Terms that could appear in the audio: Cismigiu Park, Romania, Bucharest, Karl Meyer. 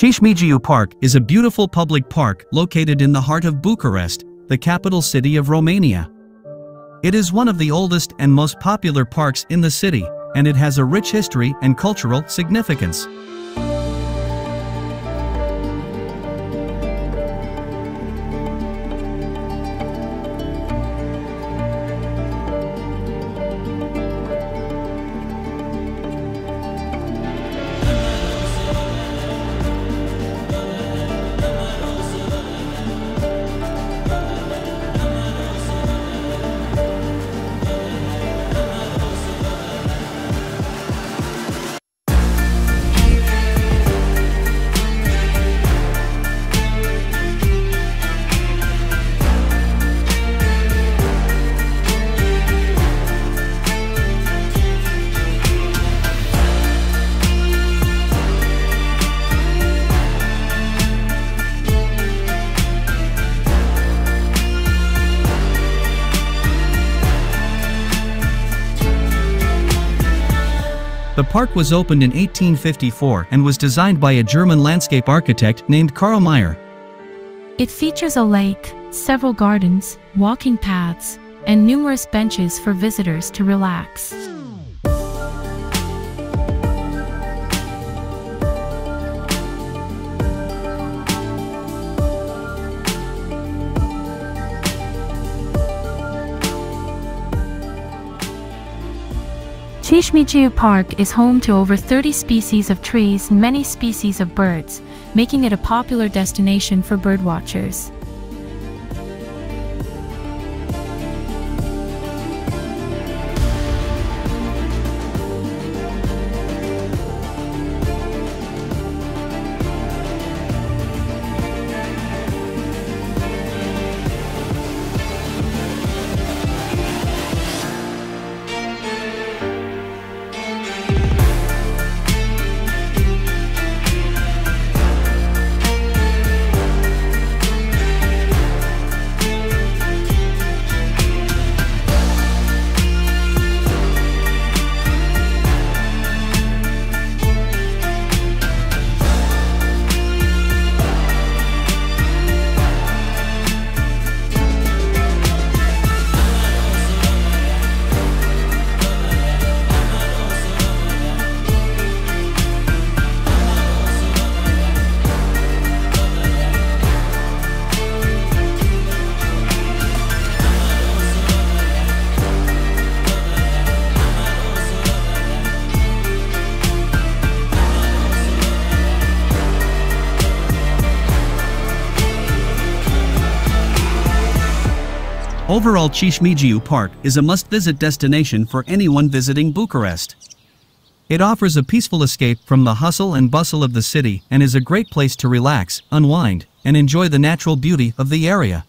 Cismigiu Park is a beautiful public park located in the heart of Bucharest, the capital city of Romania. It is one of the oldest and most popular parks in the city, and it has a rich history and cultural significance. The park was opened in 1854 and was designed by a German landscape architect named Karl Meyer. It features a lake, several gardens, walking paths, and numerous benches for visitors to relax. Cismigiu Park is home to over 30 species of trees and many species of birds, making it a popular destination for birdwatchers. Overall, Cismigiu Park is a must-visit destination for anyone visiting Bucharest. It offers a peaceful escape from the hustle and bustle of the city and is a great place to relax, unwind, and enjoy the natural beauty of the area.